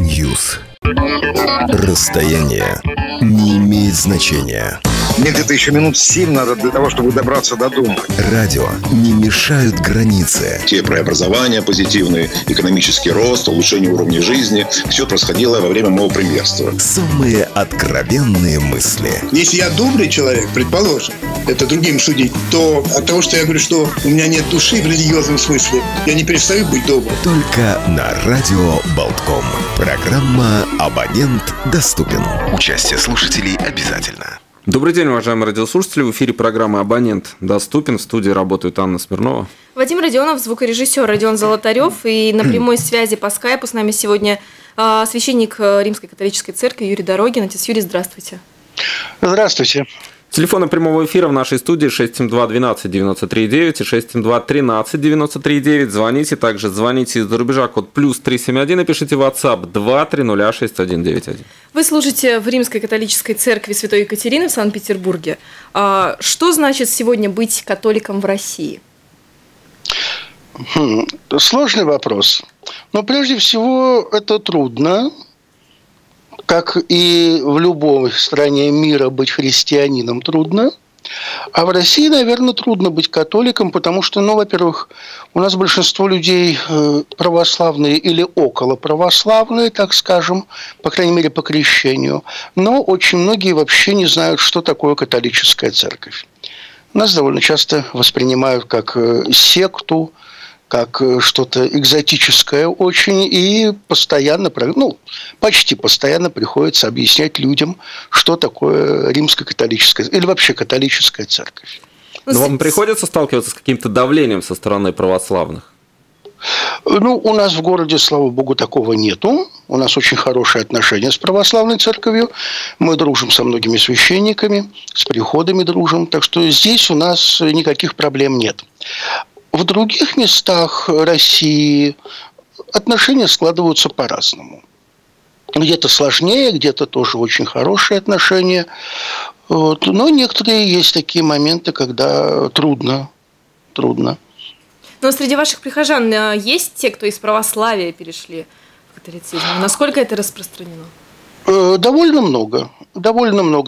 News. Расстояние не имеет значения. Мне где-то еще минут 7 надо для того, чтобы добраться до дома. Радио не мешают границы. Те преобразования позитивные, экономический рост, улучшение уровня жизни. Все происходило во время моего премьерства. Самые откровенные мысли. Если я добрый человек, предположим, это другим судить, то от того, что я говорю, что у меня нет души в религиозном смысле, я не перестаю быть добрым. Только на радио Болтком. Программа «Абонент доступен». Участие слушателей обязательно. Добрый день, уважаемые радиослушатели. В эфире программа «Абонент доступен». В студии работают Анна Смирнова, Вадим Родионов, звукорежиссер Родион Золотарев. И на прямой связи по скайпу с нами сегодня священник Римской католической церкви Юрий Дорогин. Отец Юрий, здравствуйте. Здравствуйте. Телефоны прямого эфира в нашей студии 672-12-93-9 и 672-13-93-9. Звоните, также звоните из-за рубежа, код +371 и пишите в WhatsApp 2-300-6191. Вы служите в Римской католической церкви Святой Екатерины в Санкт-Петербурге. Что значит сегодня быть католиком в России? Сложный вопрос. Но прежде всего это трудно. Как и в любой стране мира быть христианином трудно. А в России, наверное, трудно быть католиком, потому что, во-первых, у нас большинство людей православные или около православные, так скажем, по крайней мере, по крещению. Но очень многие вообще не знают, что такое католическая церковь. Нас довольно часто воспринимают как секту, как что-то экзотическое очень, и постоянно, почти постоянно приходится объяснять людям, что такое римско-католическая или вообще католическая церковь. Но вам приходится сталкиваться с каким-то давлением со стороны православных? У нас в городе, слава богу, такого нету. У нас очень хорошие отношения с православной церковью. Мы дружим со многими священниками, с приходами дружим. Так что здесь у нас никаких проблем нет. В других местах России отношения складываются по-разному. Где-то сложнее, где-то тоже очень хорошие отношения. Но некоторые есть такие моменты, когда трудно. Но среди ваших прихожан есть те, кто из православия перешли в католицизм? Насколько это распространено? Довольно много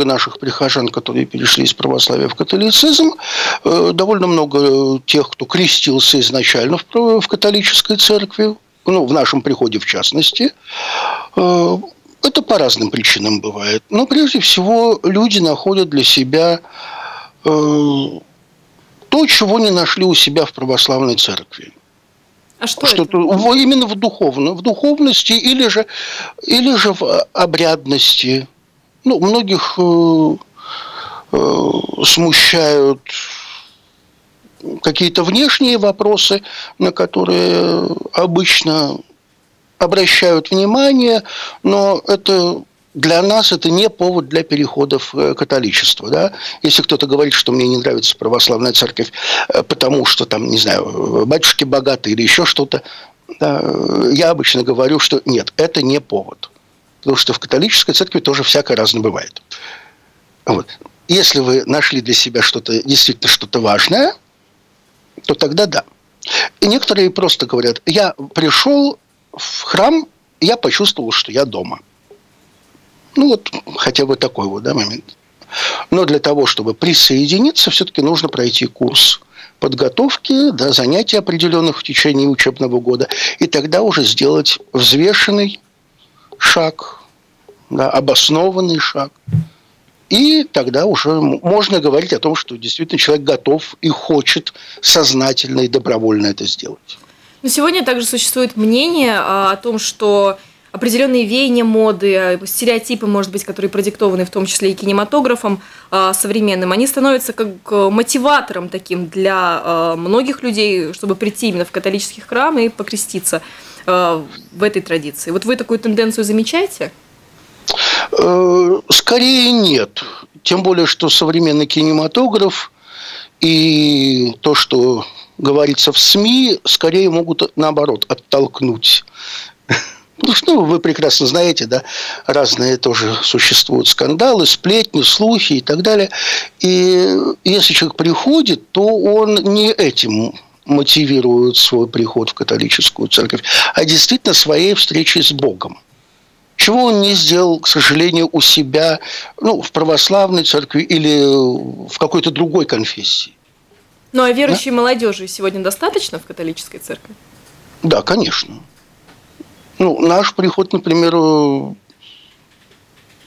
наших прихожан, которые перешли из православия в католицизм. Довольно много тех, кто крестился изначально в католической церкви, в нашем приходе в частности. Это по разным причинам бывает. Но прежде всего люди находят для себя то, чего не нашли у себя в православной церкви. А что это? Именно в духовности или же в обрядности. Многих смущают какие-то внешние вопросы, на которые обычно обращают внимание, но это для нас это не повод для перехода в католичество. Да? Если кто-то говорит, что мне не нравится православная церковь, потому что там, не знаю, батюшки богатые или еще что-то, да, я обычно говорю, что нет, это не повод. Потому что в католической церкви тоже всякое разное бывает. Вот. Если вы нашли для себя что-то, действительно что-то важное, то тогда да. И некоторые просто говорят, я пришел в храм, я почувствовал, что я дома. Хотя бы такой момент. Но для того, чтобы присоединиться, все-таки нужно пройти курс подготовки, занятий определенных в течение учебного года. И тогда уже сделать взвешенный шаг, обоснованный шаг. И тогда уже можно говорить о том, что действительно человек готов и хочет сознательно и добровольно это сделать. Но сегодня также существует мнение о том, что определенные веяния моды, стереотипы, может быть, которые продиктованы в том числе и кинематографом современным, они становятся как мотиватором таким для многих людей, чтобы прийти именно в католический храм и покреститься в этой традиции. Вот вы такую тенденцию замечаете? Скорее нет. Тем более, что современный кинематограф и то, что говорится в СМИ, скорее могут, наоборот, оттолкнуть. Вы прекрасно знаете, да, разные тоже существуют скандалы, сплетни, слухи и так далее. И если человек приходит, то он не этим мотивирует свой приход в католическую церковь, а действительно своей встречей с Богом. чего он не сделал, к сожалению, у себя, ну, в православной церкви или в какой-то другой конфессии. Ну, а верующей молодежи сегодня достаточно в католической церкви? Да, конечно. Ну, наш приход, например,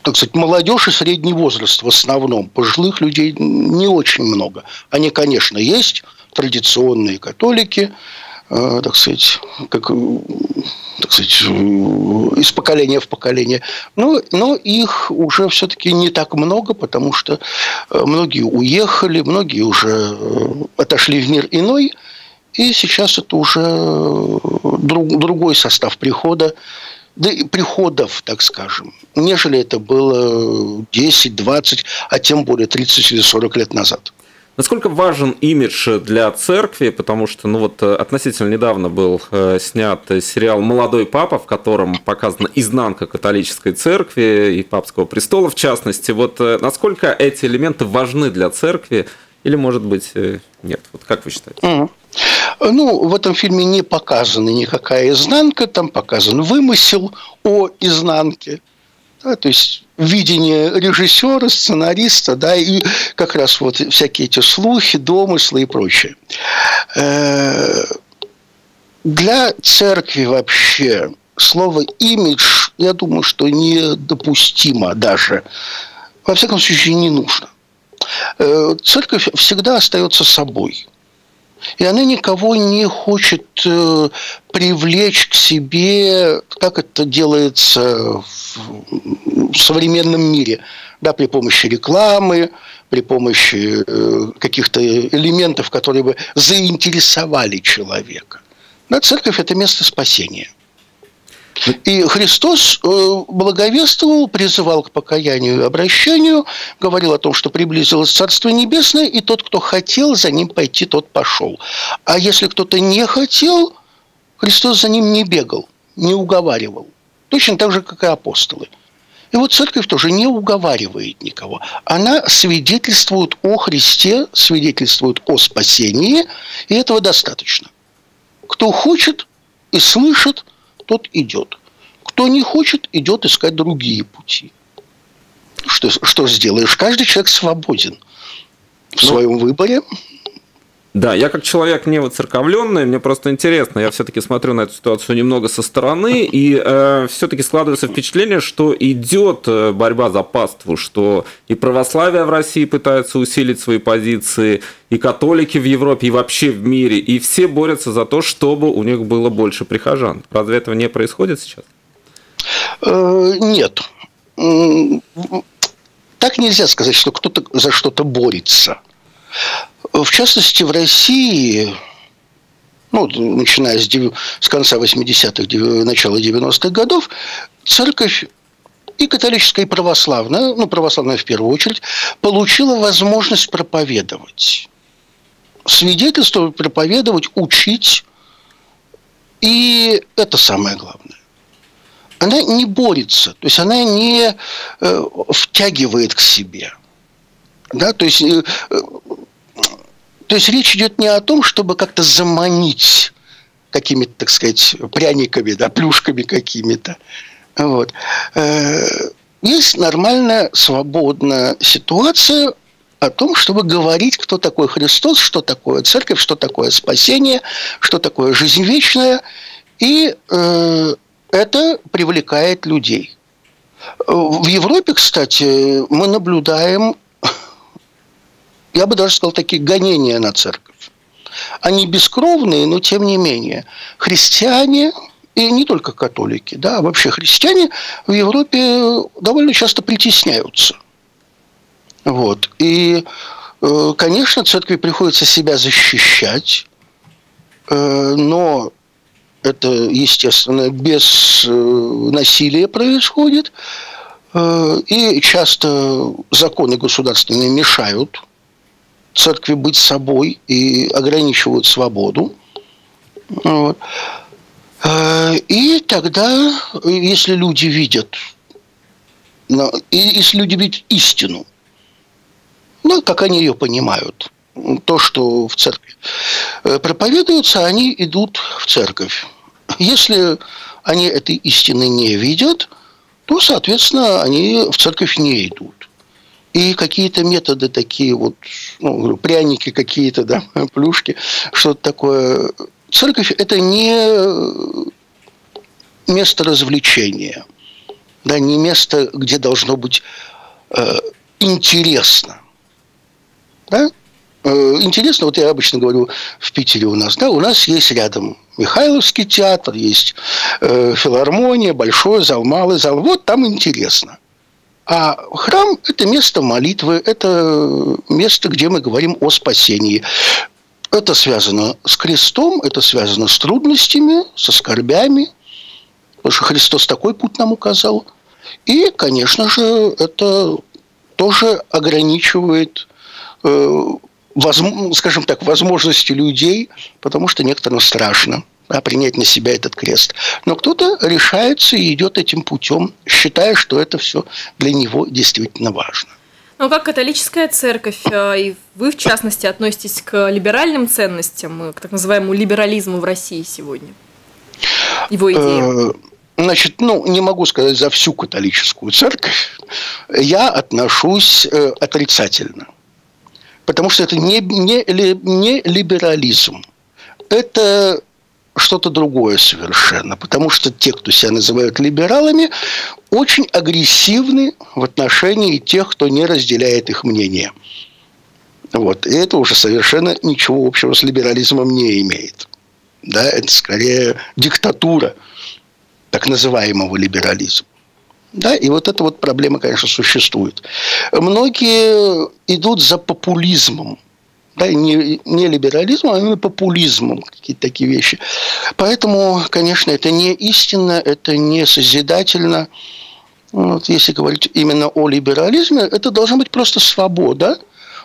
так сказать, молодежь и средний возраст в основном. Пожилых людей не очень много. Они, конечно, есть, традиционные католики, так сказать, из поколения в поколение. Но их уже все-таки не так много, потому что многие уехали, многие уже отошли в мир иной. И сейчас это уже другой состав прихода, да и приходов, так скажем, нежели это было 10, 20, а тем более 30 или 40 лет назад. Насколько важен имидж для церкви, потому что, ну вот, относительно недавно был снят сериал «Молодой папа», в котором показана изнанка католической церкви и папского престола, в частности. Вот насколько эти элементы важны для церкви или, может быть, нет? Вот как вы считаете? Ну, в этом фильме не показана никакая изнанка, там показан вымысел о изнанке. Да, то есть видение режиссера, сценариста, да, и как раз вот всякие эти слухи, домыслы и прочее. Для церкви вообще слово «имидж», я думаю, что недопустимо даже. Во всяком случае, не нужно. Церковь всегда остается собой. И она никого не хочет привлечь к себе, как это делается в современном мире, да, при помощи рекламы, при помощи каких-то элементов, которые бы заинтересовали человека. Да, церковь – это место спасения. И Христос благовествовал, призывал к покаянию и обращению, говорил о том, что приблизилось Царство Небесное, и тот, кто хотел за ним пойти, тот пошел. А если кто-то не хотел, Христос за ним не бегал, не уговаривал. Точно так же, как и апостолы. И вот церковь тоже не уговаривает никого. Она свидетельствует о Христе, свидетельствует о спасении, и этого достаточно. Кто хочет и слышит, тот идет. Кто не хочет, идет искать другие пути. Что сделаешь? Каждый человек свободен в своем выборе. Да, я как человек не воцерковленный, мне просто интересно, я все-таки смотрю на эту ситуацию немного со стороны, и все-таки складывается впечатление, что идет борьба за паству, что и православие в России пытается усилить свои позиции, и католики в Европе, и вообще в мире, и все борются за то, чтобы у них было больше прихожан. Разве этого не происходит сейчас? Нет. Так нельзя сказать, что кто-то за что-то борется. В частности, в России, ну, начиная с конца 80-х, начала 90-х годов, церковь и католическая, и православная, ну, православная в первую очередь, получила возможность проповедовать, свидетельствовать, проповедовать, учить. И это самое главное. Она не борется, то есть она не втягивает к себе. Да, то есть речь идет не о том, чтобы как-то заманить какими-то, так сказать, пряниками, да, плюшками какими-то. Вот. Есть нормальная, свободная ситуация о том, чтобы говорить, кто такой Христос, что такое церковь, что такое спасение, что такое жизнь вечная. И это привлекает людей. В Европе, кстати, мы наблюдаем, я бы даже сказал, такие гонения на церковь. Они бескровные, но тем не менее. Христиане, и не только католики, да, а вообще христиане в Европе довольно часто притесняются. Вот. И, конечно, церкви приходится себя защищать, но это, естественно, без насилия происходит. И часто законы государственные мешают церкви быть собой и ограничивают свободу. Вот. И тогда, если люди видят истину, ну, как они ее понимают, то, что в церкви проповедуется, они идут в церковь. Если они этой истины не видят, то, соответственно, они в церковь не идут. И какие-то методы такие, вот, ну, пряники какие-то, да, плюшки, что-то такое. Церковь – это не место развлечения, да, не место, где должно быть интересно. Да? Интересно, вот я обычно говорю в Питере у нас, да, у нас есть рядом Михайловский театр, есть филармония, большой зал, малый зал, вот там интересно. А храм – это место молитвы, это место, где мы говорим о спасении. Это связано с крестом, это связано с трудностями, со скорбями, потому что Христос такой путь нам указал. И, конечно же, это тоже ограничивает, скажем так, возможности людей, потому что некоторым страшно, да, принять на себя этот крест. Но кто-то решается и идет этим путем, считая, что это все для него действительно важно. Но как католическая церковь, и вы, в частности, относитесь к либеральным ценностям, к так называемому либерализму в России сегодня? Его идеям? Значит, ну, не могу сказать за всю католическую церковь. Я отношусь отрицательно. Потому что это не либерализм. Это что-то другое совершенно. Потому что те, кто себя называют либералами, очень агрессивны в отношении тех, кто не разделяет их мнение. Вот. И это уже совершенно ничего общего с либерализмом не имеет. Да? Это скорее диктатура так называемого либерализма. Да? И вот эта вот проблема, конечно, существует. Многие идут за популизмом. Да, не либерализмом, а именно популизмом, какие-то такие вещи. Поэтому, конечно, это не истинно, это не созидательно. Вот если говорить именно о либерализме, это должна быть просто свобода,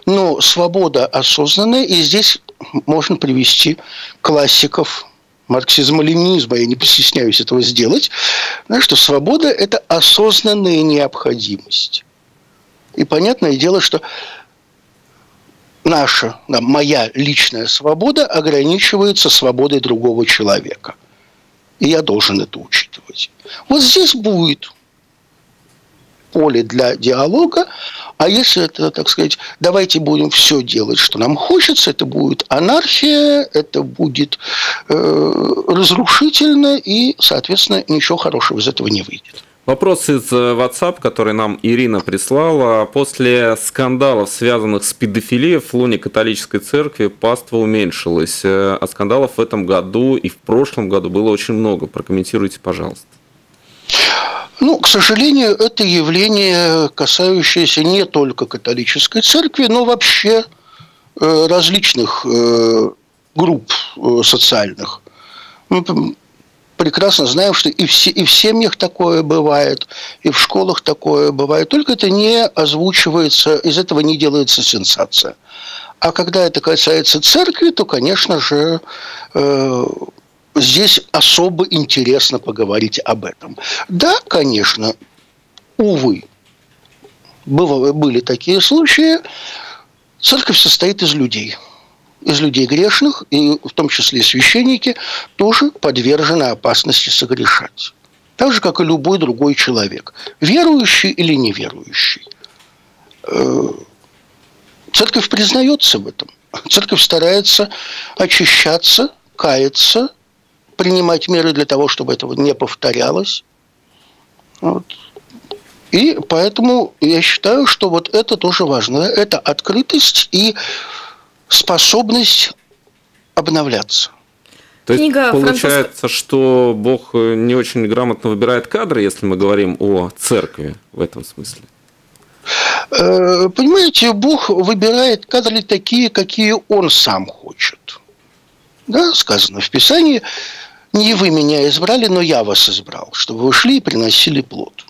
но свобода осознанная, и здесь можно привести классиков марксизма-ленинизма, я не постесняюсь этого сделать, что свобода – это осознанная необходимость. И понятное дело, что наша, да, моя личная свобода ограничивается свободой другого человека. И я должен это учитывать. Вот здесь будет поле для диалога, а если это, так сказать, давайте будем все делать, что нам хочется, это будет анархия, это будет разрушительно, и, соответственно, ничего хорошего из этого не выйдет. Вопрос из WhatsApp, который нам Ирина прислала. После скандалов, связанных с педофилией, в лоне католической церкви паства уменьшилась. А скандалов в этом году и в прошлом году было очень много. Прокомментируйте, пожалуйста. Ну, к сожалению, это явление, касающееся не только католической церкви, но вообще различных групп социальных. Прекрасно знаем, что и в семьях такое бывает, и в школах такое бывает. Только это не озвучивается, из этого не делается сенсация. А когда это касается церкви, то, конечно же, здесь особо интересно поговорить об этом. Да, конечно, увы, были такие случаи. Церковь состоит из людей. Из людей грешных, и в том числе священники, тоже подвержены опасности согрешать. Так же, как и любой другой человек. Верующий или неверующий. Церковь признается в этом. Церковь старается очищаться, каяться, принимать меры для того, чтобы этого не повторялось. Вот. И поэтому я считаю, что вот это тоже важно. Это открытость и способность обновляться. То есть получается, что Бог не очень грамотно выбирает кадры, если мы говорим о церкви в этом смысле? Понимаете, Бог выбирает кадры такие, какие Он сам хочет. Да, сказано в Писании, не вы меня избрали, но я вас избрал, чтобы вы шли и приносили плод.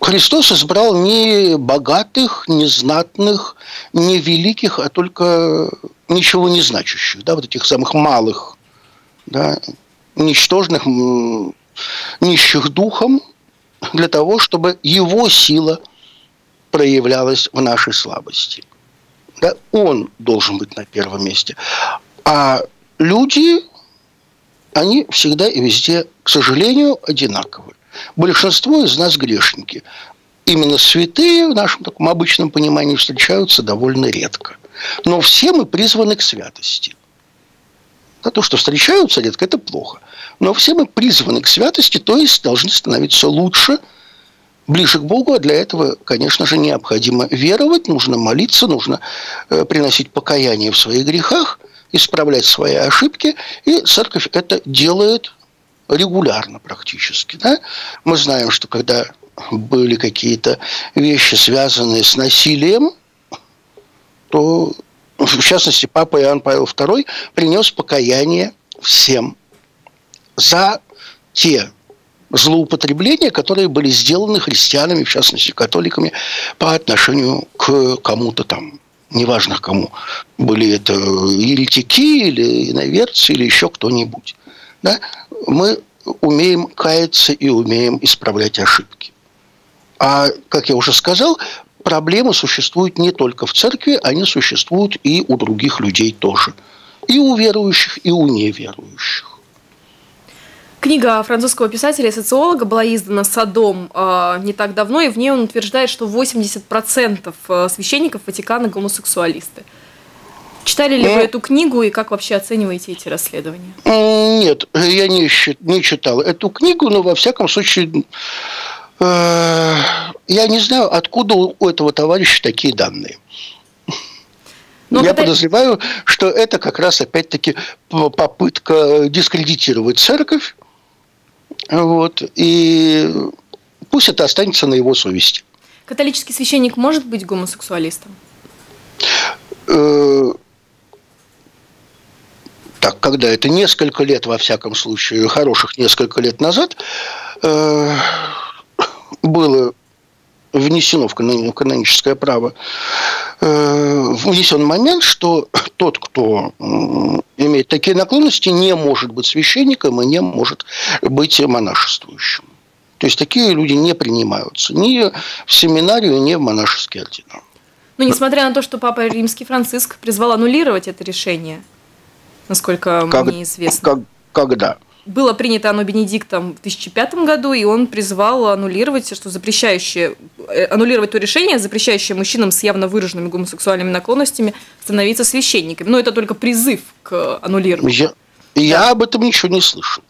Христос избрал не богатых, не знатных, не великих, а только ничего не значащих, да, вот этих самых малых, да, ничтожных, нищих духом, для того, чтобы его сила проявлялась в нашей слабости. Да, он должен быть на первом месте. А люди они всегда и везде, к сожалению, одинаковы. Большинство из нас грешники. Именно святые в нашем таком обычном понимании встречаются довольно редко. Но все мы призваны к святости. А то, что встречаются редко, это плохо. Но все мы призваны к святости, то есть должны становиться лучше, ближе к Богу, а для этого, конечно же, необходимо веровать, нужно молиться, нужно приносить покаяние в своих грехах, исправлять свои ошибки, и церковь это делает регулярно практически. Да? Мы знаем, что когда были какие-то вещи, связанные с насилием, то, в частности, Папа Иоанн Павел II принес покаяние всем за те злоупотребления, которые были сделаны христианами, в частности, католиками, по отношению к кому-то там, неважно кому, были это еретики или иноверцы или еще кто-нибудь. Да? Мы умеем каяться и умеем исправлять ошибки. А, как я уже сказал, проблемы существуют не только в церкви, они существуют и у других людей тоже. И у верующих, и у неверующих. Книга французского писателя и социолога была издана «Содом» не так давно, и в ней он утверждает, что 80% священников Ватикана – гомосексуалисты. Читали ли вы эту книгу, и как вообще оцениваете эти расследования? Нет, я не читал эту книгу, но, во всяком случае, я не знаю, откуда у этого товарища такие данные. Но я подозреваю, что это как раз, опять-таки, попытка дискредитировать церковь. Вот, и пусть это останется на его совести. Католический священник может быть гомосексуалистом? Так, когда это несколько лет, во всяком случае, хороших несколько лет назад, было внесено в каноническое право, внесен момент, что тот, кто имеет такие наклонности, не может быть священником и не может быть монашествующим. То есть такие люди не принимаются ни в семинарию, ни в монашеский орден. Но несмотря на то, что Папа Римский Франциск призвал аннулировать это решение, насколько мне известно. Когда? Было принято оно Бенедиктом в 2005 году, и он призвал аннулировать, что аннулировать то решение, запрещающее мужчинам с явно выраженными гомосексуальными наклонностями становиться священниками. Но это только призыв к аннулированию. Я об этом ничего не слышал.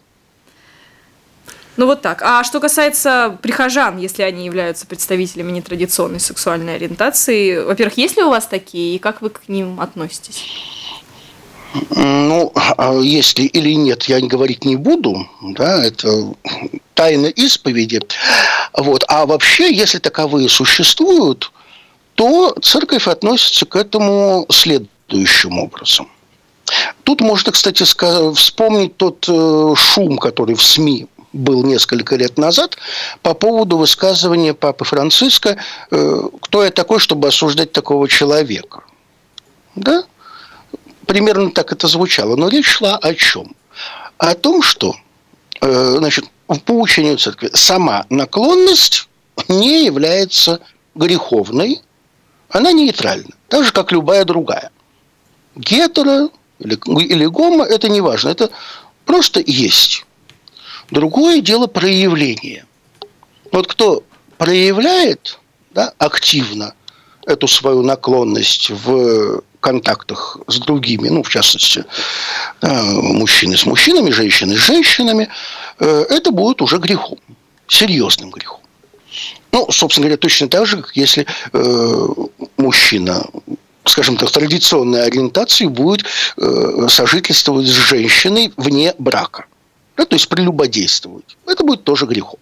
Ну вот так. А что касается прихожан, если они являются представителями нетрадиционной сексуальной ориентации, во-первых, есть ли у вас такие, и как вы к ним относитесь? Ну, если или нет, я говорить не буду, да, это тайна исповеди. Вот. А вообще, если таковые существуют, то церковь относится к этому следующим образом. Тут можно, кстати, вспомнить тот шум, который в СМИ был несколько лет назад по поводу высказывания Папы Франциска «Кто я такой, чтобы осуждать такого человека?». Да? Примерно так это звучало. Но речь шла о чем? О том, что значит, по учению церкви сама наклонность не является греховной, она нейтральна, так же, как любая другая. Гетеро или гомо – это не важно, это просто есть. Другое дело проявление. Вот кто проявляет, да, активно эту свою наклонность в контактах с другими, ну, в частности, мужчины с мужчинами, женщины с женщинами, это будет уже грехом, серьезным грехом. Ну, собственно говоря, точно так же, как если мужчина, скажем так, традиционной ориентации будет сожительствовать с женщиной вне брака, да, то есть прелюбодействовать. Это будет тоже грехом.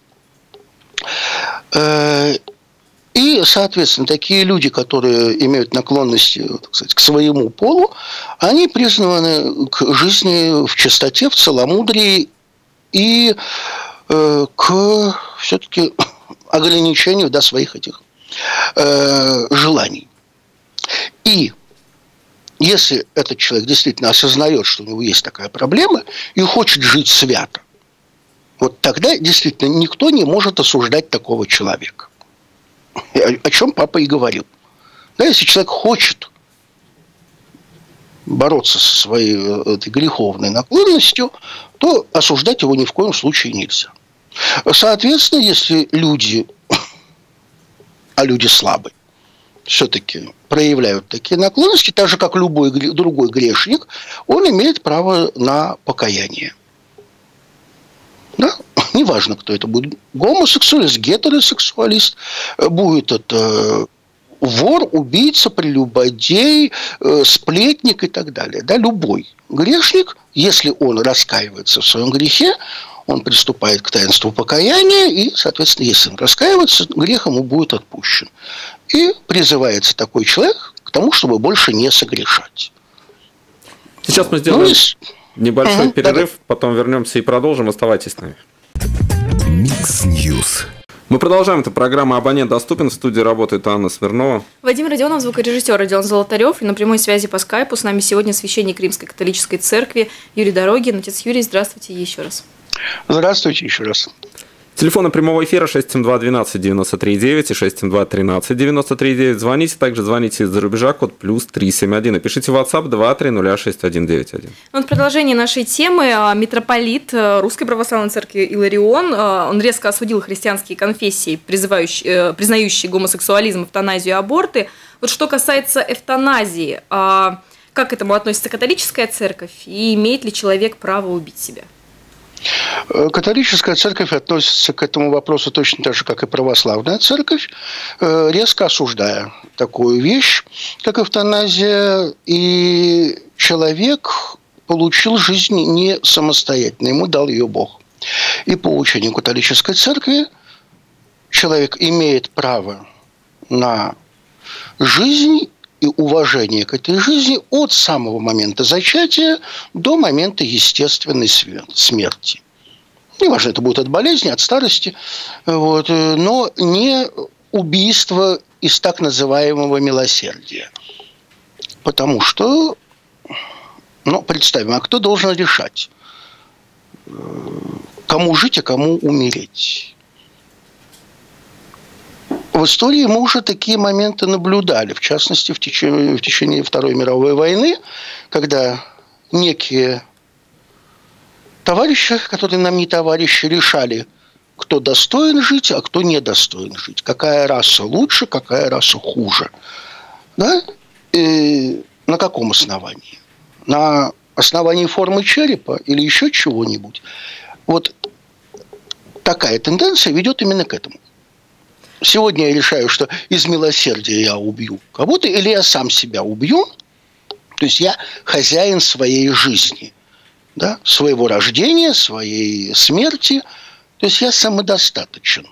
И, соответственно, такие люди, которые имеют наклонность, так сказать, к своему полу, они призваны к жизни в чистоте, в целомудрии и к все-таки ограничению, да, своих этих желаний. И если этот человек действительно осознает, что у него есть такая проблема и хочет жить свято, вот тогда действительно никто не может осуждать такого человека. О чем папа и говорил. Да, если человек хочет бороться со своей этой греховной наклонностью, то осуждать его ни в коем случае нельзя. Соответственно, если люди, а люди слабые, все-таки проявляют такие наклонности, так же, как любой другой грешник, он имеет право на покаяние. Да? Неважно, кто это будет. Гомосексуалист, гетеросексуалист, будет это вор, убийца, прелюбодей, сплетник и так далее. Да? Любой грешник, если он раскаивается в своем грехе, он приступает к таинству покаяния, и, соответственно, если он раскаивается, грех ему будет отпущен. И призывается такой человек к тому, чтобы больше не согрешать. Сейчас мы сделаем небольшой перерыв, потом вернемся и продолжим. Оставайтесь с нами. Микс Ньюс. Мы продолжаем. Это программа «Абонент доступен». В студии работает Анна Смирнова. Вадим Родионов, звукорежиссер Родион Золотарев. И на прямой связи по скайпу с нами сегодня священник Римской католической церкви Юрий Дорогин. Отец Юрий, здравствуйте еще раз. Здравствуйте еще раз. Телефоны прямого эфира 672-12-93-9 и 672-13-93-9. Звоните, также звоните из-за рубежа, код +371. И пишите в WhatsApp 2306191. Вот продолжение нашей темы. Митрополит Русской Православной Церкви Иларион, он резко осудил христианские конфессии, признающие гомосексуализм, эвтаназию и аборты. Вот что касается эвтаназии, как к этому относится католическая церковь и имеет ли человек право убить себя? Католическая церковь относится к этому вопросу точно так же, как и православная церковь, резко осуждая такую вещь, как эвтаназия, и человек получил жизнь не самостоятельно, ему дал ее Бог. И по учению католической церкви человек имеет право на жизнь и уважение к этой жизни от самого момента зачатия до момента естественной смерти. Неважно, это будет от болезни, от старости, вот, но не убийство из так называемого милосердия. Потому что, ну, представим, а кто должен решать, кому жить, а кому умереть? В истории мы уже такие моменты наблюдали, в частности, в течение Второй мировой войны, когда некие товарищи, которые нам не товарищи, решали, кто достоин жить, а кто не достоин жить, какая раса лучше, какая раса хуже. Да? И на каком основании? На основании формы черепа или еще чего-нибудь? Вот такая тенденция ведет именно к этому. Сегодня я решаю, что из милосердия я убью кого-то, или я сам себя убью, то есть я хозяин своей жизни, да, своего рождения, своей смерти, то есть я самодостаточен.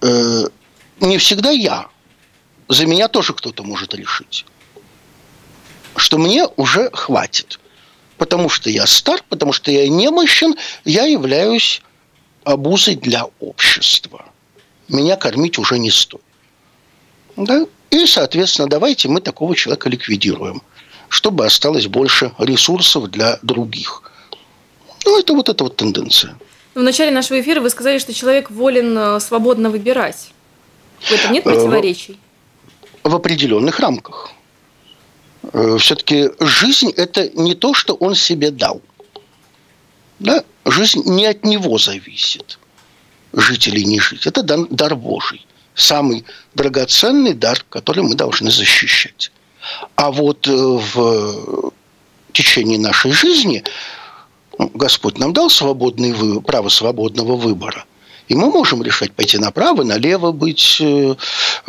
Не всегда я, за меня тоже кто-то может решить, что мне уже хватит, потому что я стар, потому что я немощен, я являюсь обузой для общества. Меня кормить уже не стоит. Да? И, соответственно, давайте мы такого человека ликвидируем, чтобы осталось больше ресурсов для других. Ну, это вот тенденция. В начале нашего эфира вы сказали, что человек волен свободно выбирать. В этом нет противоречий? В определенных рамках. Все-таки жизнь – это не то, что он себе дал. Да? Жизнь не от него зависит. Жить или не жить. Это дар Божий. Самый драгоценный дар, который мы должны защищать. А вот в течение нашей жизни Господь нам дал свободный право свободного выбора. И мы можем решать пойти направо, налево, быть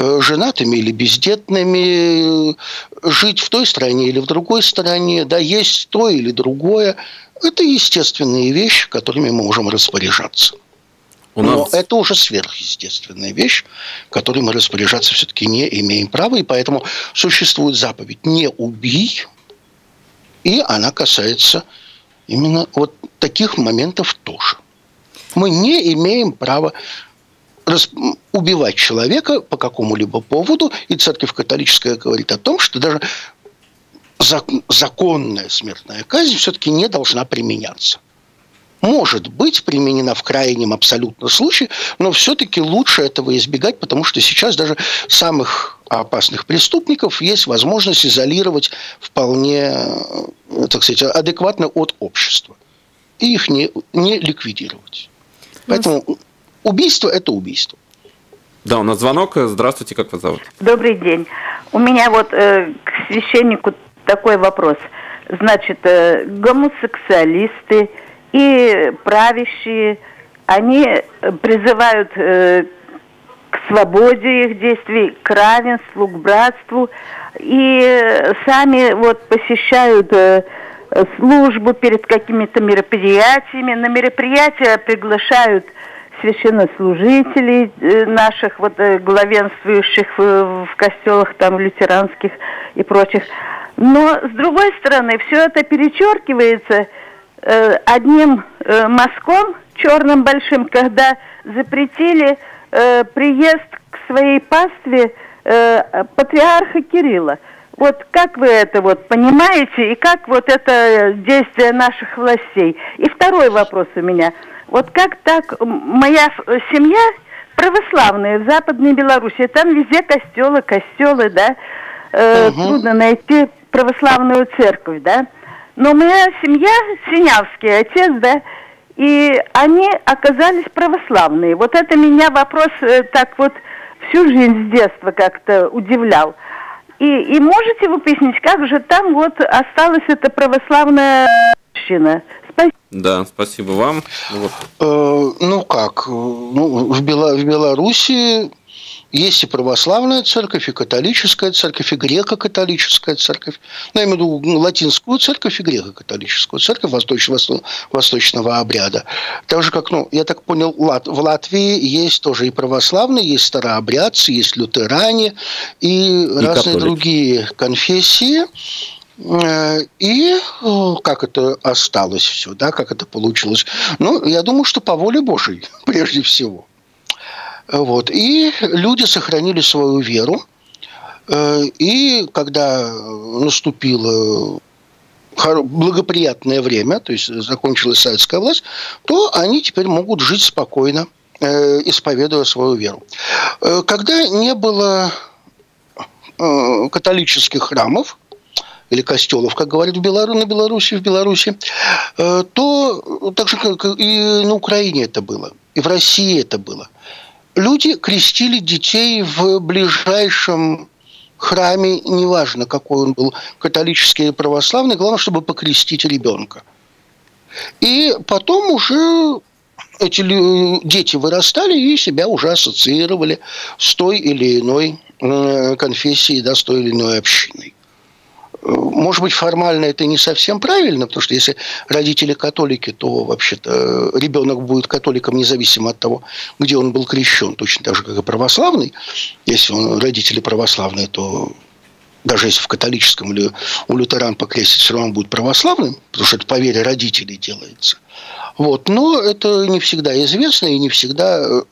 женатыми или бездетными, жить в той стране или в другой стране, да, есть то или другое. Это естественные вещи, которыми мы можем распоряжаться. Но это уже сверхъестественная вещь, которой мы распоряжаться все-таки не имеем права. И поэтому существует заповедь «не убий», и она касается именно вот таких моментов тоже. Мы не имеем права убивать человека по какому-либо поводу, и церковь католическая говорит о том, что даже законная смертная казнь все-таки не должна применяться. Может быть применена в крайнем абсолютно случае, но все-таки лучше этого избегать, потому что сейчас даже самых опасных преступников есть возможность изолировать вполне, так сказать, адекватно от общества. и их не ликвидировать. Поэтому убийство – это убийство. Да, у нас звонок. Здравствуйте, как вас зовут? Добрый день. У меня вот к священнику такой вопрос. Значит, гомосексуалисты и правящие, они призывают к свободе их действий, к равенству, к братству. И сами вот посещают службу перед какими-то мероприятиями. На мероприятия приглашают священнослужителей наших вот главенствующих в костелах, там, лютеранских и прочих. Но, с другой стороны, все это перечеркивается одним мазком черным большим, когда запретили приезд к своей пастве патриарха Кирилла. Вот как вы это вот понимаете и как вот это действие наших властей? И второй вопрос у меня. Вот как так моя семья православная в Западной Белоруссии, там везде костелы, да, трудно найти православную церковь, да. Но моя семья, Синявский отец, да, и они оказались православные. Вот это меня вопрос так вот всю жизнь с детства как-то удивлял. И можете вы пояснить, как же там вот осталась эта православная община? Спасибо. Да, спасибо вам. Вот. Ну как, ну, в Беларуси есть и православная церковь, и католическая церковь, и греко-католическая церковь. Ну, я имею в виду латинскую церковь и греко-католическую церковь восточного обряда. Так же, как, ну, я так понял, в Латвии есть тоже и православные, есть старообрядцы, есть лютеране, и разные католики. Другие конфессии. И как это осталось все, да, как это получилось. Ну, я думаю, что по воле Божьей, прежде всего. Вот. И люди сохранили свою веру. И когда наступило благоприятное время, то есть закончилась советская власть, то они теперь могут жить спокойно, исповедуя свою веру. Когда не было католических храмов или костелов, как говорят в Беларуси, то так же, как и на Украине это было, и в России это было. Люди крестили детей в ближайшем храме, неважно, какой он был, католический или православный, главное, чтобы покрестить ребенка. И потом уже эти дети вырастали и себя уже ассоциировали с той или иной конфессией, да, с той или иной общиной. Может быть, формально это не совсем правильно, потому что если родители католики, то вообще-то ребенок будет католиком независимо от того, где он был крещен, точно так же, как и православный. Если родители православные, то даже если в католическом или у лютеран покрестить, все равно он будет православным, потому что это по вере родителей делается. Вот. Но это не всегда известно и не всегда...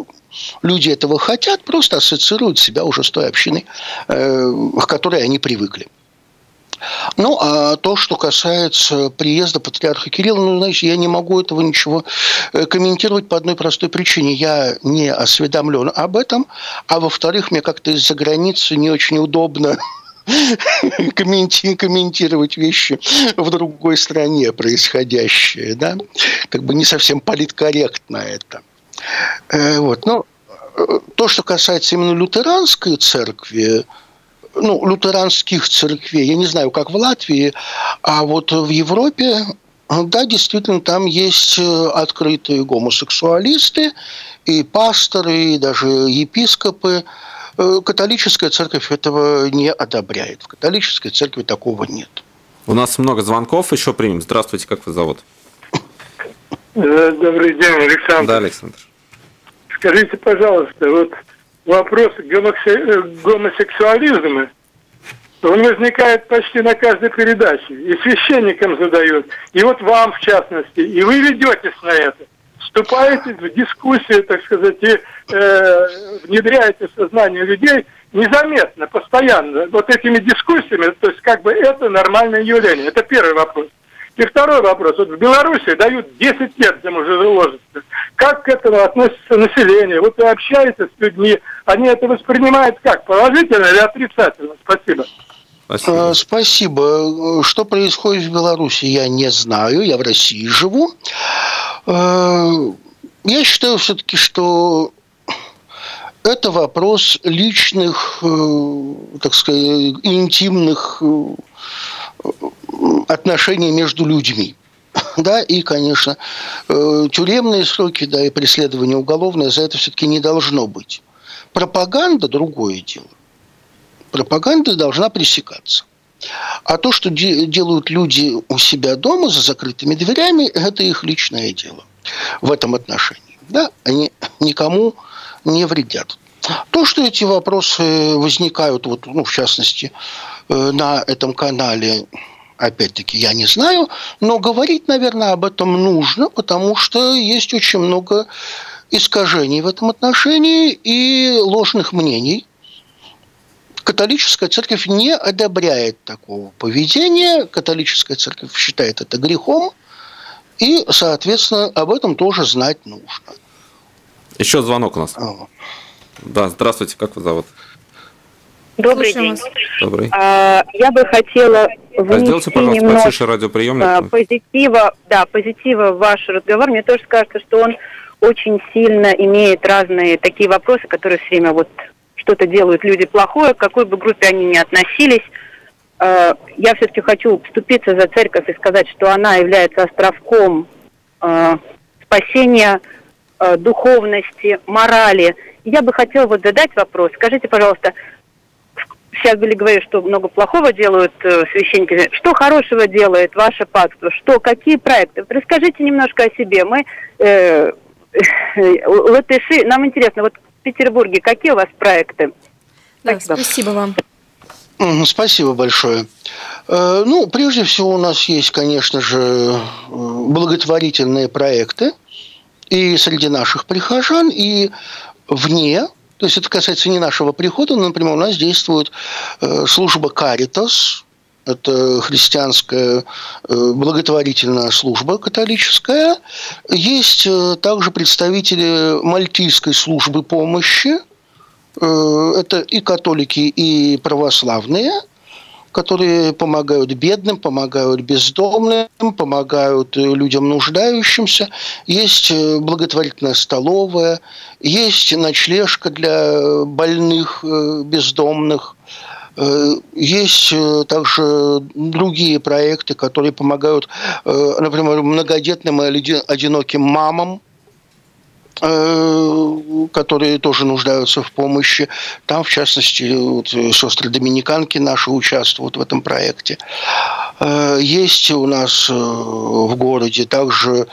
Люди этого хотят, просто ассоциируют себя уже с той общиной, к которой они привыкли. Ну, а то, что касается приезда патриарха Кирилла, ну, знаете, я не могу этого ничего комментировать по одной простой причине. Я не осведомлен об этом, а во-вторых, мне как-то из-за границы не очень удобно комментировать вещи в другой стране происходящие, да, как бы не совсем политкорректно это. Вот, но то, что касается именно лютеранской церкви, ну, лютеранских церквей, я не знаю, как в Латвии, а вот в Европе, да, действительно, там есть открытые гомосексуалисты, и пасторы, и даже епископы. Католическая церковь этого не одобряет. В католической церкви такого нет. У нас много звонков, еще примем. Здравствуйте, как вас зовут? Добрый день, Александр. Да, Александр. Скажите, пожалуйста, вот... Вопрос гомосексуализма, он возникает почти на каждой передаче, и священникам задают, и вот вам в частности, и вы ведетесь на это, вступаете в дискуссию, так сказать, и внедряете в сознание людей незаметно, постоянно, вот этими дискуссиями, то есть как бы это нормальное явление, это первый вопрос. И второй вопрос. Вот в Беларуси дают 10 лет, где уже заложится. Как к этому относится население? Вот вы общаетесь с людьми, они это воспринимают как? Положительно или отрицательно? Спасибо. Спасибо. Спасибо. Что происходит в Беларуси, я не знаю. Я в России живу. Я считаю все-таки, что это вопрос личных, так сказать, интимных отношений между людьми. Да, и, конечно, тюремные сроки, да, и преследование уголовное за это все-таки не должно быть. Пропаганда – другое дело. Пропаганда должна пресекаться. А то, что делают люди у себя дома за закрытыми дверями, это их личное дело в этом отношении. Да? Они никому не вредят. То, что эти вопросы возникают, вот, ну, в частности, на этом канале, опять-таки, я не знаю, но говорить, наверное, об этом нужно, потому что есть очень много искажений в этом отношении и ложных мнений. Католическая церковь не одобряет такого поведения, католическая церковь считает это грехом, и, соответственно, об этом тоже знать нужно. Еще звонок у нас. Да, здравствуйте, как вас зовут? Добрый день. Добрый. Я бы хотела внести немного позитива, да, позитива в ваш разговор. Мне тоже кажется, что он очень сильно имеет разные такие вопросы, которые все время вот что-то делают люди плохое, к какой бы группе они ни относились. Я все-таки хочу вступиться за церковь и сказать, что она является островком спасения, духовности, морали. Я бы хотела вот задать вопрос. Скажите, пожалуйста, сейчас были говорили, что много плохого делают священники. Что хорошего делает ваше паство? Что, какие проекты? Вот расскажите немножко о себе. Мы, латыши, нам интересно, вот в Петербурге какие у вас проекты? Да, спасибо вам. Спасибо большое. Ну, прежде всего, у нас есть, конечно же, благотворительные проекты и среди наших прихожан, и вне. То есть это касается не нашего прихода, но, например, у нас действует служба «Каритас». Это христианская благотворительная служба католическая. Есть также представители Мальтийской службы помощи. Это и католики, и православные, которые помогают бедным, помогают бездомным, помогают людям нуждающимся. Есть благотворительная столовая, есть ночлежка для больных, бездомных. Есть также другие проекты, которые помогают, например, многодетным и одиноким мамам, которые тоже нуждаются в помощи. Там, в частности, вот, сестры-доминиканки наши участвуют в этом проекте. Есть у нас в городе также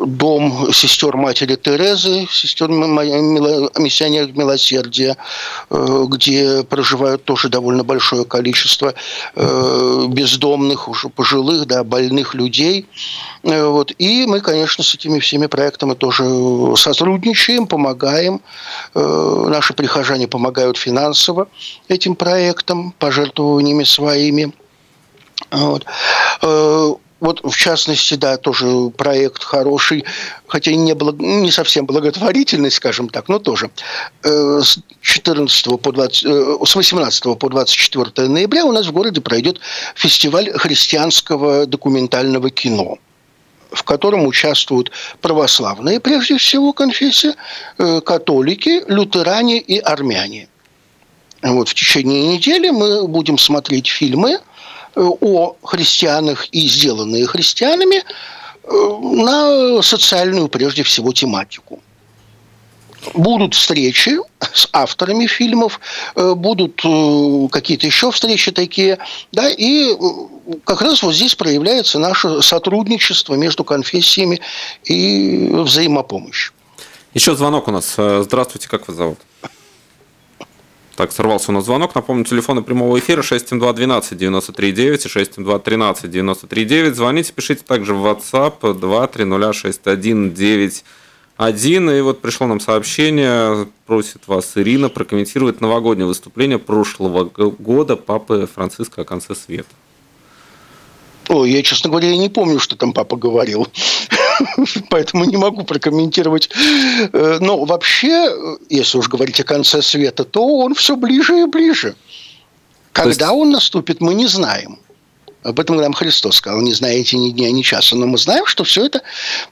дом сестер матери Терезы, сестер миссионеров милосердия, где проживают тоже довольно большое количество бездомных, уже пожилых, да, больных людей. Вот. И мы, конечно, с этими всеми проектами тоже сотрудничаем, помогаем. Наши прихожане помогают финансово этим проектам, пожертвованиями своими. Вот. Вот, в частности, да, тоже проект хороший, хотя и не совсем благотворительный, скажем так, но тоже. С 18 по 24 ноября у нас в городе пройдет фестиваль христианского документального кино, в котором участвуют православные, прежде всего, конфессии, католики, лютеране и армяне. Вот, в течение недели мы будем смотреть фильмы о христианах и сделанные христианами на социальную, прежде всего, тематику. Будут встречи с авторами фильмов, будут какие-то еще встречи такие, да, и как раз вот здесь проявляется наше сотрудничество между конфессиями и взаимопомощь. Еще звонок у нас. Здравствуйте, как вас зовут? Так, сорвался у нас звонок. Напомню, телефоны прямого эфира 672-12-93-9 и 672-13-93-9. Звоните, пишите также в WhatsApp 2-300-61-91. И вот пришло нам сообщение, просит вас Ирина прокомментировать новогоднее выступление прошлого года папы Франциска о конце света. Ой, я, честно говоря, я не помню, что там папа говорил. Поэтому не могу прокомментировать. Но вообще, если уж говорить о конце света, то он все ближе и ближе. Когда он наступит, мы не знаем. Об этом нам Христос сказал: не знаете ни дня, ни часа. Но мы знаем, что все это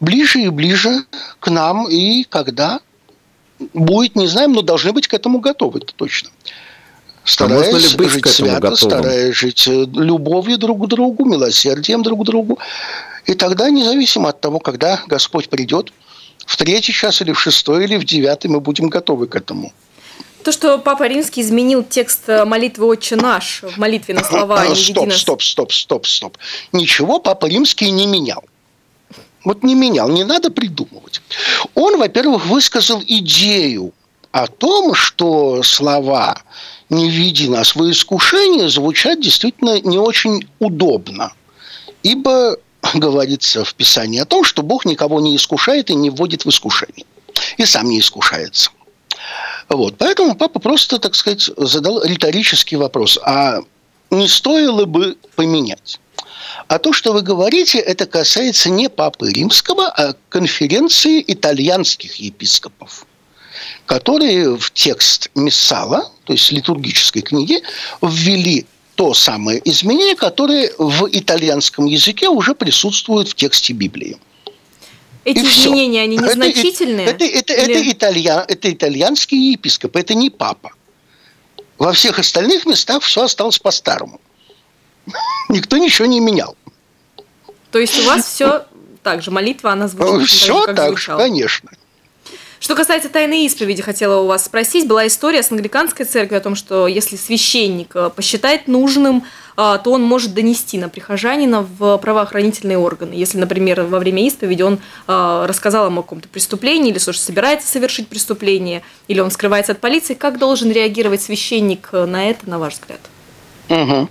ближе и ближе к нам. И когда будет, не знаем, но должны быть к этому готовы, это точно. Стараясь жить свято, стараясь жить любовью друг к другу, милосердием друг к другу. И тогда, независимо от того, когда Господь придет, в третий час или в шестой, или в девятый, мы будем готовы к этому. То, что Папа Римский изменил текст молитвы «Отче наш» в молитве на слова «Не веди нас». Стоп. Ничего Папа Римский не менял. Вот не менял, не надо придумывать. Он, во-первых, высказал идею о том, что слова «Не веди нас во искушение» звучат действительно не очень удобно, ибо говорится в Писании о том, что Бог никого не искушает и не вводит в искушение, и сам не искушается. Вот. Поэтому папа просто, так сказать, задал риторический вопрос. А не стоило бы поменять? А то, что вы говорите, это касается не Папы Римского, а конференции итальянских епископов, которые в текст Миссала, то есть литургической книги, ввели то самое изменение, которое в итальянском языке уже присутствует в тексте Библии. Эти изменения, они незначительные? Это итальянский епископ, это не папа. Во всех остальных местах все осталось по-старому. Никто ничего не менял. То есть у вас все так же, молитва, она звучит? Все так же, конечно. Что касается тайной исповеди, хотела у вас спросить. Была история с англиканской церковью о том, что если священник посчитает нужным, то он может донести на прихожанина в правоохранительные органы. Если, например, во время исповеди он рассказал ему о каком-то преступлении, или собирается совершить преступление, или он скрывается от полиции, как должен реагировать священник на это, на ваш взгляд? Угу.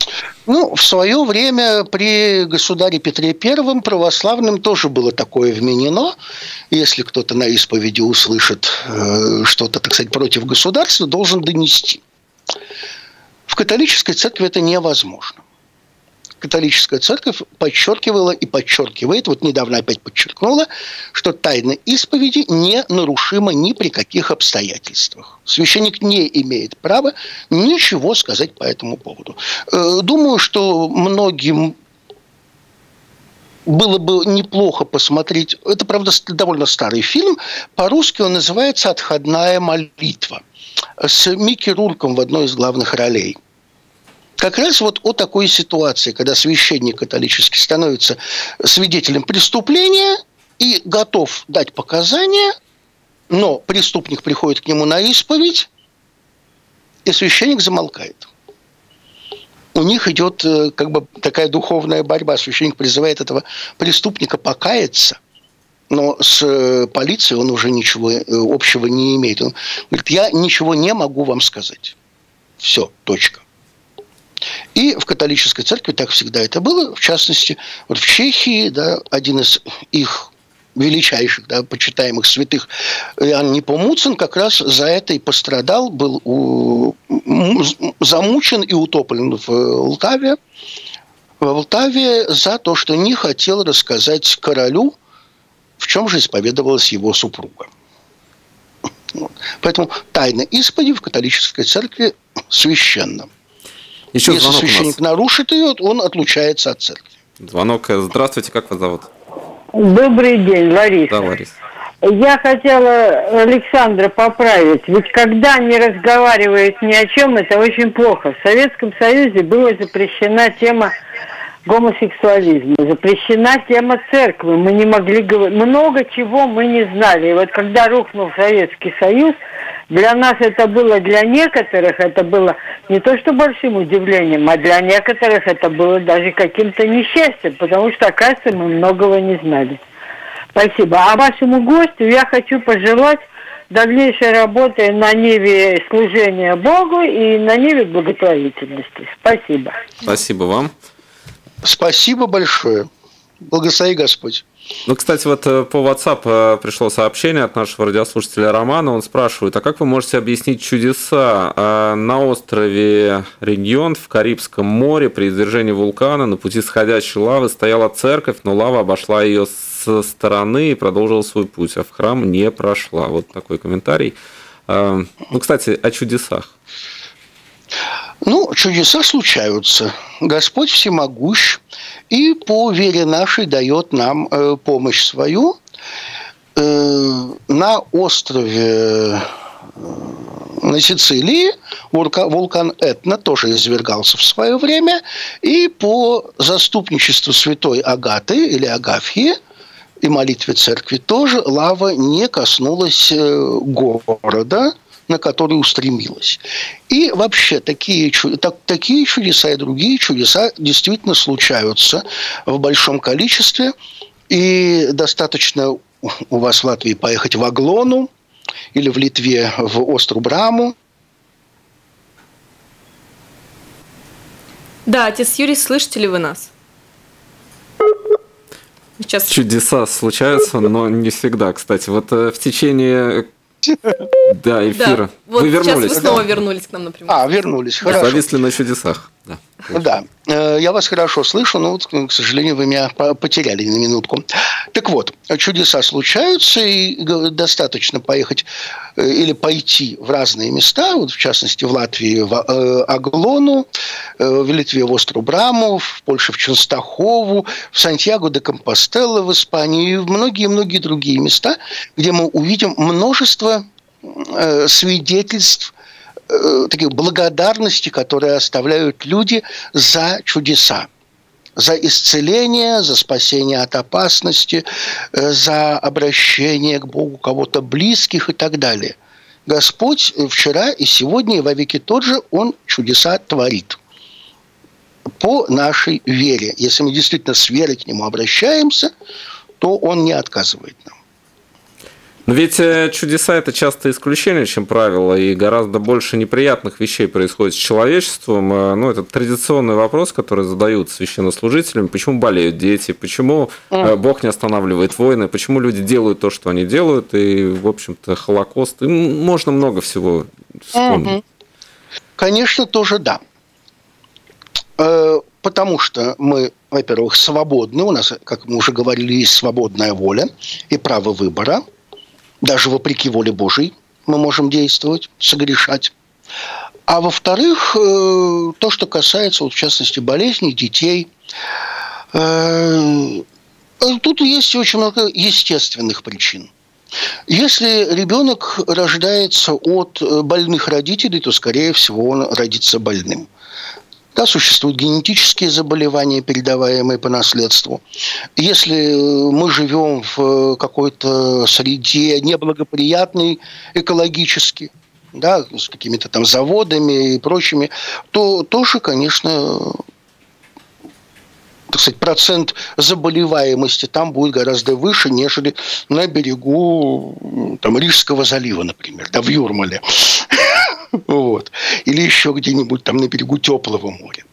Ну, в свое время при государе Петре I православным тоже было такое вменено. Если кто-то на исповеди услышит что-то, так сказать, против государства, должен донести. В католической церкви это невозможно. Католическая церковь подчеркивала и подчеркивает, вот недавно опять подчеркнула, что тайна исповеди не нарушима ни при каких обстоятельствах. Священник не имеет права ничего сказать по этому поводу. Думаю, что многим было бы неплохо посмотреть, это, правда, довольно старый фильм, по-русски он называется «Отходная молитва», с Микки Рурком в одной из главных ролей. Как раз вот о такой ситуации, когда священник католический становится свидетелем преступления и готов дать показания, но преступник приходит к нему на исповедь, и священник замолкает. У них идет как бы такая духовная борьба. Священник призывает этого преступника покаяться, но с полицией он уже ничего общего не имеет. Он говорит: я ничего не могу вам сказать. Все, точка. И в католической церкви так всегда это было. В частности, вот в Чехии, да, один из их величайших, да, почитаемых святых, Иоанн Непомуцен, как раз за это и пострадал, был замучен и утоплен в Полтаве за то, что не хотел рассказать королю, в чем же исповедовалась его супруга. Вот. Поэтому тайна исповеди в католической церкви священна. Еще если священник нарушит ее, он отлучается от церкви. Звонок. Здравствуйте, как вас зовут? Добрый день, Лариса. Да, Лариса. Я хотела Александра поправить. Ведь когда не разговаривают ни о чем, это очень плохо. В Советском Союзе была запрещена тема гомосексуализма, запрещена тема церкви. Мы не могли говорить. Много чего мы не знали. И вот когда рухнул Советский Союз, для нас это было, для некоторых это было не то что большим удивлением, а для некоторых это было даже каким-то несчастьем, потому что, оказывается, мы многого не знали. Спасибо. А вашему гостю я хочу пожелать дальнейшей работы на ниве служения Богу и на ниве благотворительности. Спасибо. Спасибо вам. Спасибо большое. Благослови Господь. Ну, кстати, вот по WhatsApp пришло сообщение от нашего радиослушателя Романа. Он спрашивает: а как вы можете объяснить чудеса на острове Регион в Карибском море при извержении вулкана? На пути сходящей лавы стояла церковь, но лава обошла ее со стороны и продолжила свой путь, а в храм не прошла. Вот такой комментарий. Ну, кстати, о чудесах. Ну, чудеса случаются. Господь всемогущ и по вере нашей дает нам помощь свою. На острове, на Сицилии, вулкан Этна тоже извергался в свое время. И по заступничеству святой Агаты или Агафьи и молитве церкви тоже лава не коснулась города, на который устремилась. И вообще такие чудеса и другие чудеса действительно случаются в большом количестве. И достаточно у вас в Латвии поехать в Аглону или в Литве в Острубраму. Да, отец Юрий, слышите ли вы нас? Сейчас. Чудеса случаются, но не всегда, кстати. Вот в течение... Да, эфира. Да. Вот вы вернулись. Сейчас вы снова вернулись к нам напрямую. Вернулись, хорошо. Зависли на чудесах. Да. Да, я вас хорошо слышу, но, к сожалению, вы меня потеряли на минутку. Так вот, чудеса случаются, и достаточно поехать или пойти в разные места, вот в частности, в Латвии в Аглону, в Литве в Острубраму, в Польше в Ченстахову, в Сантьяго-де-Компостелло в Испании, и многие-многие другие места, где мы увидим множество свидетельств таких благодарности, которые оставляют люди за чудеса, за исцеление, за спасение от опасности, за обращение к Богу кого-то близких и так далее. Господь вчера и сегодня, и вовеки тот же, Он чудеса творит по нашей вере. Если мы действительно с верой к Нему обращаемся, то Он не отказывает нам. Но ведь чудеса – это часто исключение, чем правило, и гораздо больше неприятных вещей происходит с человечеством. Ну, это традиционный вопрос, который задают священнослужителям. Почему болеют дети? Почему Бог не останавливает войны? Почему люди делают то, что они делают? И, в общем-то, Холокост. И можно много всего вспомнить. Конечно, тоже да. Потому что мы, во-первых, свободны. У нас, как мы уже говорили, есть свободная воля и право выбора. Даже вопреки воле Божьей мы можем действовать, согрешать. А во-вторых, то, что касается, вот, в частности, болезней, детей, тут есть очень много естественных причин. Если ребенок рождается от больных родителей, то, скорее всего, он родится больным. Да, существуют генетические заболевания, передаваемые по наследству. Если мы живем в какой-то среде неблагоприятной экологически, да, с какими-то там заводами и прочими, то тоже, конечно, так сказать, процент заболеваемости там будет гораздо выше, нежели на берегу там, Рижского залива, например, да, в Юрмале. Вот. Или еще где-нибудь там на берегу теплого моря.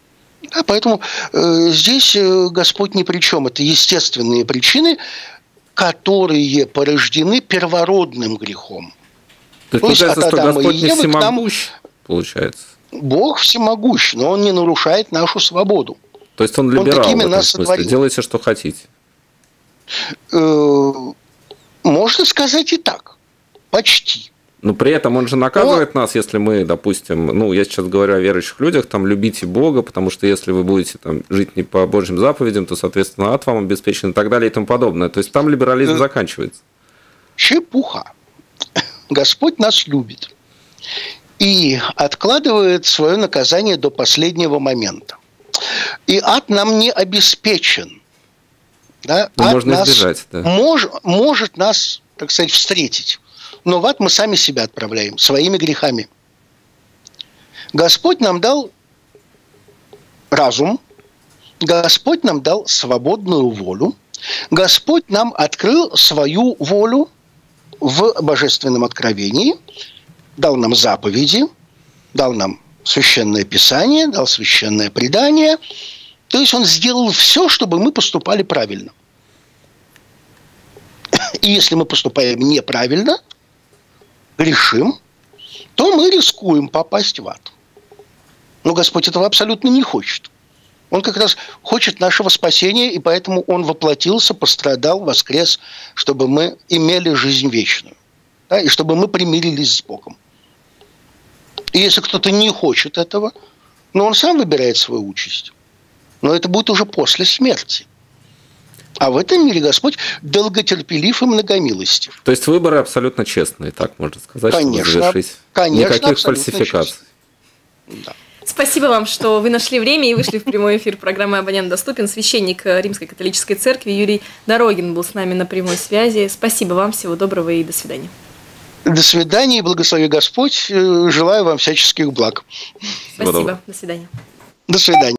Да, поэтому здесь Господь ни при чем. Это естественные причины, которые порождены первородным грехом. То есть от Адама и Евы к нам... Получается. Бог всемогущ, но Он не нарушает нашу свободу. То есть Он либерал в этом смысле. Делайте, что хотите. Можно сказать и так. Почти. Но при этом он же наказывает нас, если мы, допустим, ну, я сейчас говорю о верующих людях, там, любите Бога, потому что если вы будете там жить не по Божьим заповедям, то, соответственно, ад вам обеспечен и так далее и тому подобное. То есть, там либерализм заканчивается. Чепуха. Господь нас любит и откладывает свое наказание до последнего момента. И ад нам не обеспечен. Да? Ад можно избежать, да. Может нас, так сказать, встретить. Но в ад мы сами себя отправляем своими грехами. Господь нам дал разум, Господь нам дал свободную волю, Господь нам открыл свою волю в божественном откровении, дал нам заповеди, дал нам священное писание, дал священное предание. То есть он сделал все, чтобы мы поступали правильно. И если мы поступаем неправильно, грешим, то мы рискуем попасть в ад. Но Господь этого абсолютно не хочет. Он как раз хочет нашего спасения, и поэтому Он воплотился, пострадал, воскрес, чтобы мы имели жизнь вечную. Да, и чтобы мы примирились с Богом. И если кто-то не хочет этого, Но он сам выбирает свою участь. Но это будет уже после смерти. А в этом мире Господь долготерпелив и многомилостив. То есть выборы абсолютно честные, так можно сказать, конечно, конечно, никаких фальсификаций. Да. Спасибо вам, что вы нашли время и вышли в прямой эфир программы «Абонент доступен». Священник Римской католической церкви Юрий Дорогин был с нами на прямой связи. Спасибо вам, всего доброго и до свидания. До свидания, и благослови Господь. Желаю вам всяческих благ. Спасибо, до свидания. До свидания.